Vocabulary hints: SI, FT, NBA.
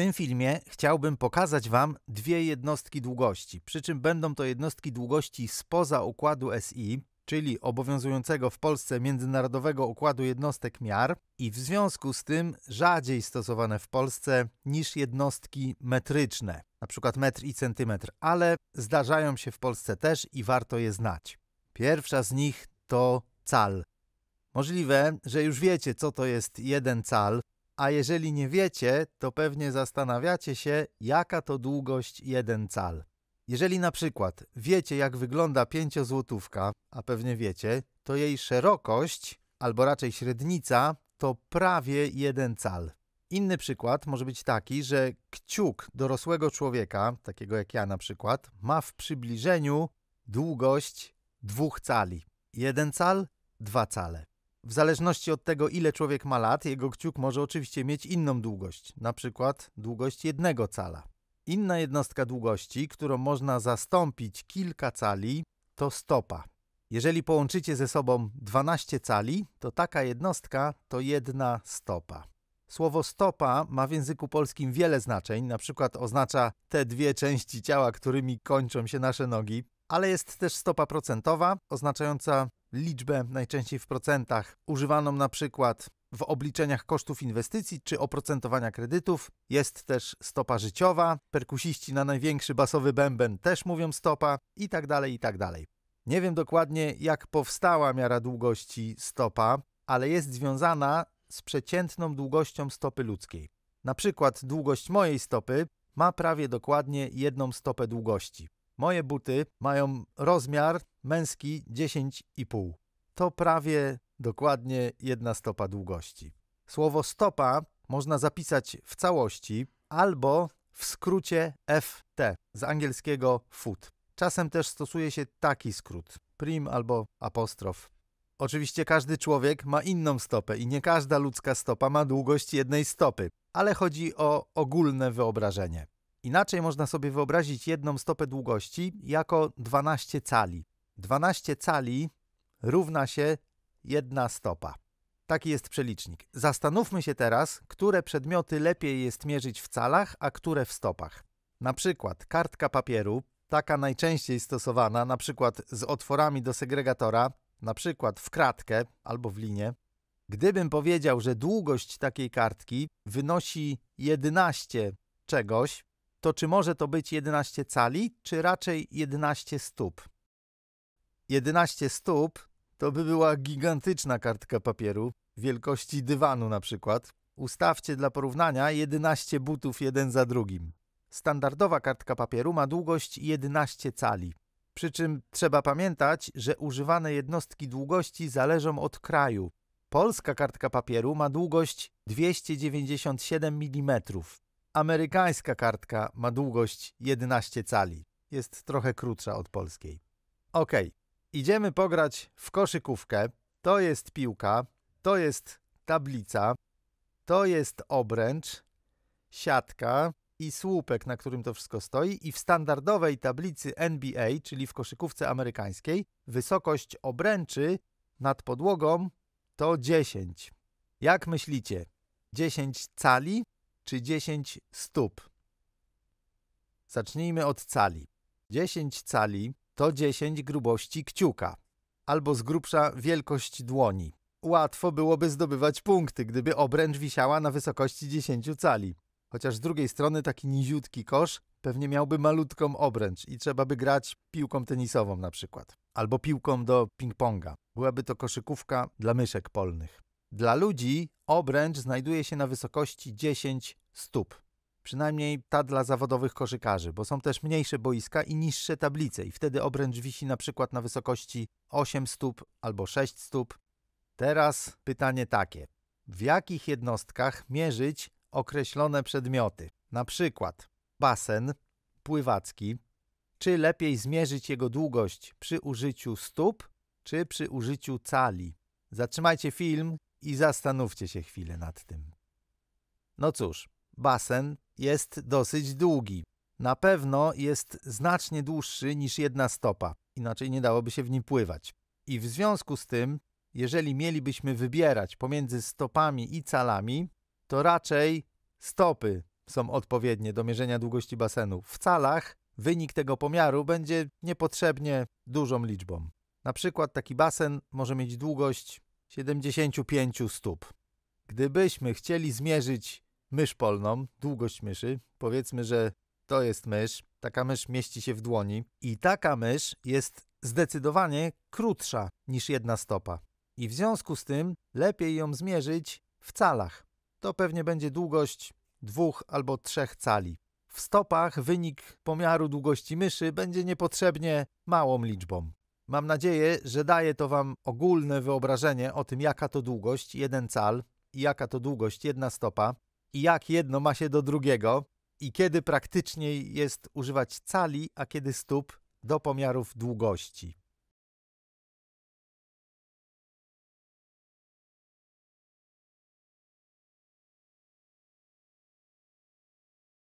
tym filmie chciałbym pokazać Wam dwie jednostki długości, przy czym będą to jednostki długości spoza układu SI, czyli obowiązującego w Polsce międzynarodowego układu jednostek miar i w związku z tym rzadziej stosowane w Polsce niż jednostki metryczne, np. metr i centymetr, ale zdarzają się w Polsce też i warto je znać. Pierwsza z nich to cal. Możliwe, że już wiecie, co to jest jeden cal, a jeżeli nie wiecie, to pewnie zastanawiacie się, jaka to długość jeden cal. Jeżeli na przykład wiecie, jak wygląda 5-złotówka, a pewnie wiecie, to jej szerokość, albo raczej średnica, to prawie jeden cal. Inny przykład może być taki, że kciuk dorosłego człowieka, takiego jak ja na przykład, ma w przybliżeniu długość 2 cali. 1 cal, 2 cale. W zależności od tego, ile człowiek ma lat, jego kciuk może oczywiście mieć inną długość, na przykład długość 1 cala. Inna jednostka długości, którą można zastąpić kilka cali, to stopa. Jeżeli połączycie ze sobą 12 cali, to taka jednostka to 1 stopa. Słowo stopa ma w języku polskim wiele znaczeń, na przykład oznacza te dwie części ciała, którymi kończą się nasze nogi, ale jest też stopa procentowa, oznaczająca liczbę, najczęściej w procentach, używaną na przykład w obliczeniach kosztów inwestycji czy oprocentowania kredytów. Jest też stopa życiowa, perkusiści na największy basowy bęben też mówią stopa i tak dalej, i tak dalej. Nie wiem dokładnie, jak powstała miara długości stopa, ale jest związana z przeciętną długością stopy ludzkiej. Na przykład długość mojej stopy ma prawie dokładnie 1 stopę długości. Moje buty mają rozmiar męski 10,5. To prawie dokładnie 1 stopa długości. Słowo stopa można zapisać w całości albo w skrócie FT, z angielskiego foot. Czasem też stosuje się taki skrót, prim albo apostrof. Oczywiście każdy człowiek ma inną stopę i nie każda ludzka stopa ma długość 1 stopy, ale chodzi o ogólne wyobrażenie. Inaczej można sobie wyobrazić 1 stopę długości jako 12 cali. 12 cali równa się 1 stopa. Taki jest przelicznik. Zastanówmy się teraz, które przedmioty lepiej jest mierzyć w calach, a które w stopach. Na przykład kartka papieru, taka najczęściej stosowana, na przykład z otworami do segregatora, na przykład w kratkę albo w linię. Gdybym powiedział, że długość takiej kartki wynosi 11 czegoś, to czy może to być 11 cali, czy raczej 11 stóp? 11 stóp to by była gigantyczna kartka papieru, wielkości dywanu na przykład. Ustawcie dla porównania 11 butów jeden za drugim. Standardowa kartka papieru ma długość 11 cali. Przy czym trzeba pamiętać, że używane jednostki długości zależą od kraju. Polska kartka papieru ma długość 297 mm. Amerykańska kartka ma długość 11 cali. Jest trochę krótsza od polskiej. Ok, idziemy pograć w koszykówkę. To jest piłka, to jest tablica, to jest obręcz, siatka i słupek, na którym to wszystko stoi. I w standardowej tablicy NBA, czyli w koszykówce amerykańskiej, wysokość obręczy nad podłogą to 10. Jak myślicie? 10 cali? Czy 10 stóp? Zacznijmy od cali. 10 cali to 10 grubości kciuka, albo z grubsza wielkość dłoni. Łatwo byłoby zdobywać punkty, gdyby obręcz wisiała na wysokości 10 cali. Chociaż z drugiej strony taki niziutki kosz pewnie miałby malutką obręcz i trzeba by grać piłką tenisową na przykład, albo piłką do ping-ponga. Byłaby to koszykówka dla myszek polnych. Dla ludzi obręcz znajduje się na wysokości 10 stóp. Przynajmniej ta dla zawodowych koszykarzy, bo są też mniejsze boiska i niższe tablice i wtedy obręcz wisi na przykład na wysokości 8 stóp albo 6 stóp. Teraz pytanie takie. W jakich jednostkach mierzyć określone przedmioty? Na przykład basen pływacki. Czy lepiej zmierzyć jego długość przy użyciu stóp, czy przy użyciu cali? Zatrzymajcie film i zastanówcie się chwilę nad tym. No cóż, basen jest dosyć długi. Na pewno jest znacznie dłuższy niż 1 stopa, inaczej nie dałoby się w nim pływać. I w związku z tym, jeżeli mielibyśmy wybierać pomiędzy stopami i calami, to raczej stopy są odpowiednie do mierzenia długości basenu w calach, wynik tego pomiaru będzie niepotrzebnie dużą liczbą. Na przykład taki basen może mieć długość 75 stóp. Gdybyśmy chcieli zmierzyć mysz polną, długość myszy, powiedzmy, że to jest mysz, taka mysz mieści się w dłoni i taka mysz jest zdecydowanie krótsza niż 1 stopa. I w związku z tym lepiej ją zmierzyć w calach. To pewnie będzie długość 2 albo 3 cali. W stopach wynik pomiaru długości myszy będzie niepotrzebnie małą liczbą. Mam nadzieję, że daje to Wam ogólne wyobrażenie o tym, jaka to długość 1 cal i jaka to długość 1 stopa i jak jedno ma się do drugiego i kiedy praktyczniej jest używać cali, a kiedy stóp do pomiarów długości.